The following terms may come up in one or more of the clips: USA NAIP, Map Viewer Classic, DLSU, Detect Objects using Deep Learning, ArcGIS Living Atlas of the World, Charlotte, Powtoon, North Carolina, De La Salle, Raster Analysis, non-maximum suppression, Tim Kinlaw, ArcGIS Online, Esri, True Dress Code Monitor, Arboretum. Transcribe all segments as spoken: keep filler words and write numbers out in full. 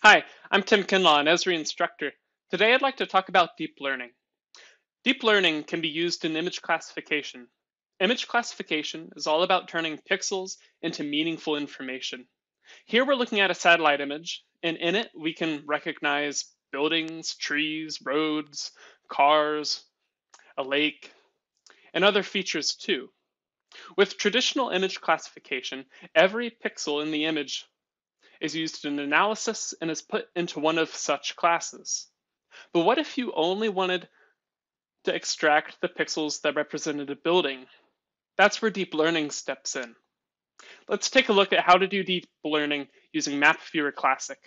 Hi, I'm Tim Kinlaw, an Esri instructor. Today I'd like to talk about deep learning. Deep learning can be used in image classification. Image classification is all about turning pixels into meaningful information. Here we're looking at a satellite image, and in it we can recognize buildings, trees, roads, cars, a lake, and other features too. With traditional image classification, every pixel in the image is used in analysis and is put into one of such classes. But what if you only wanted to extract the pixels that represented a building? That's where deep learning steps in. Let's take a look at how to do deep learning using Map Viewer Classic.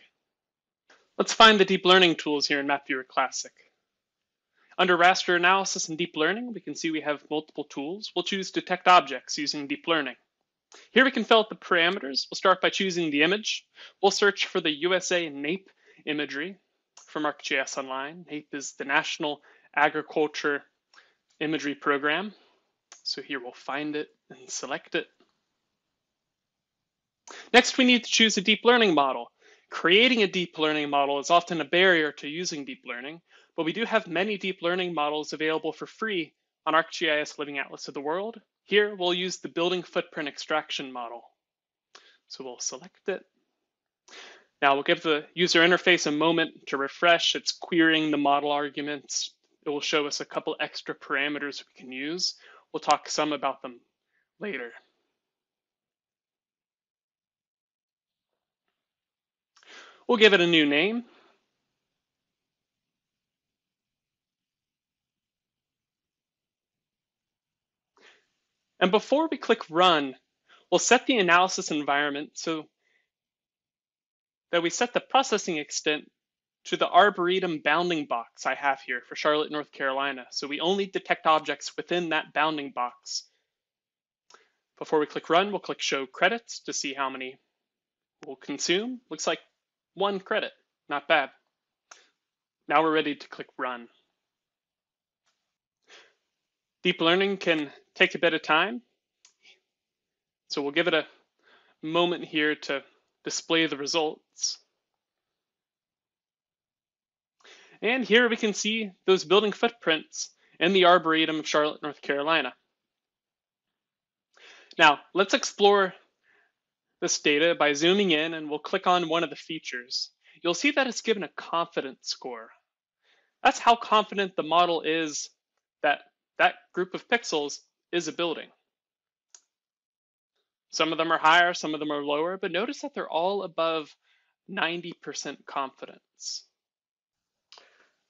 Let's find the deep learning tools here in Map Viewer Classic. Under Raster Analysis and Deep Learning, we can see we have multiple tools. We'll choose Detect Objects using Deep Learning. Here we can fill out the parameters. We'll start by choosing the image. We'll search for the U S A NAIP imagery from ArcGIS Online. NAIP is the National Agriculture Imagery Program. So here we'll find it and select it. Next, we need to choose a deep learning model. Creating a deep learning model is often a barrier to using deep learning, but we do have many deep learning models available for free on ArcGIS Living Atlas of the World. Here, we'll use the building footprint extraction model. So we'll select it. Now we'll give the user interface a moment to refresh. It's querying the model arguments. It will show us a couple extra parameters we can use. We'll talk some about them later. We'll give it a new name. And before we click run, we'll set the analysis environment so that we set the processing extent to the Arboretum bounding box I have here for Charlotte, North Carolina. So we only detect objects within that bounding box. Before we click run, we'll click show credits to see how many we'll consume. Looks like one credit, not bad. Now we're ready to click run. Deep learning can take a bit of time, so we'll give it a moment here to display the results. And here we can see those building footprints in the Arboretum of Charlotte, North Carolina. Now, let's explore this data by zooming in, and we'll click on one of the features. You'll see that it's given a confidence score. That's how confident the model is that that group of pixels is a building. Some of them are higher, some of them are lower, but notice that they're all above ninety percent confidence.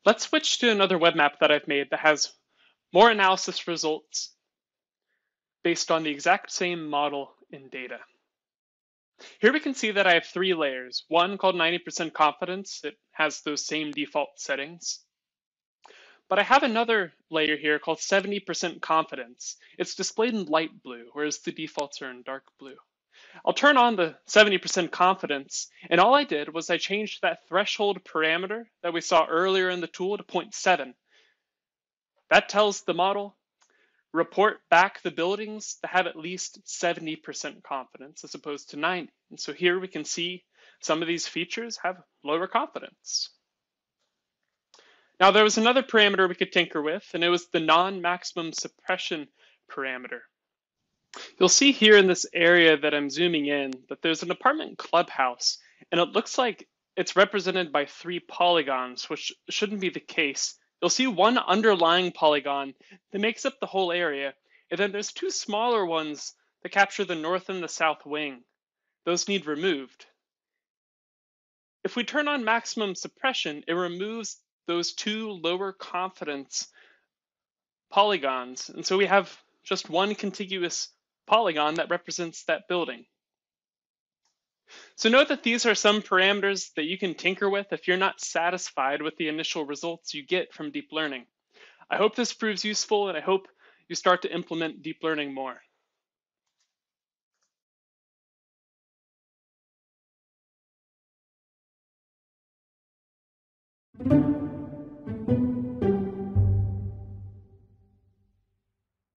Let's switch to another web map that I've made that has more analysis results based on the exact same model and data. Here we can see that I have three layers, one called ninety percent confidence. It has those same default settings. But I have another layer here called seventy percent confidence. It's displayed in light blue, whereas the defaults are in dark blue. I'll turn on the seventy percent confidence, and all I did was I changed that threshold parameter that we saw earlier in the tool to zero point seven. That tells the model, report back the buildings that have at least seventy percent confidence as opposed to ninety. And so here we can see some of these features have lower confidence. Now, there was another parameter we could tinker with, and it was the non-maximum suppression parameter. You'll see here in this area that I'm zooming in that there's an apartment clubhouse, and it looks like it's represented by three polygons, which shouldn't be the case. You'll see one underlying polygon that makes up the whole area, and then there's two smaller ones that capture the north and the south wing. Those need removed. If we turn on maximum suppression, it removes those two lower confidence polygons. And so we have just one contiguous polygon that represents that building. So note that these are some parameters that you can tinker with if you're not satisfied with the initial results you get from deep learning. I hope this proves useful, and I hope you start to implement deep learning more. Thank you.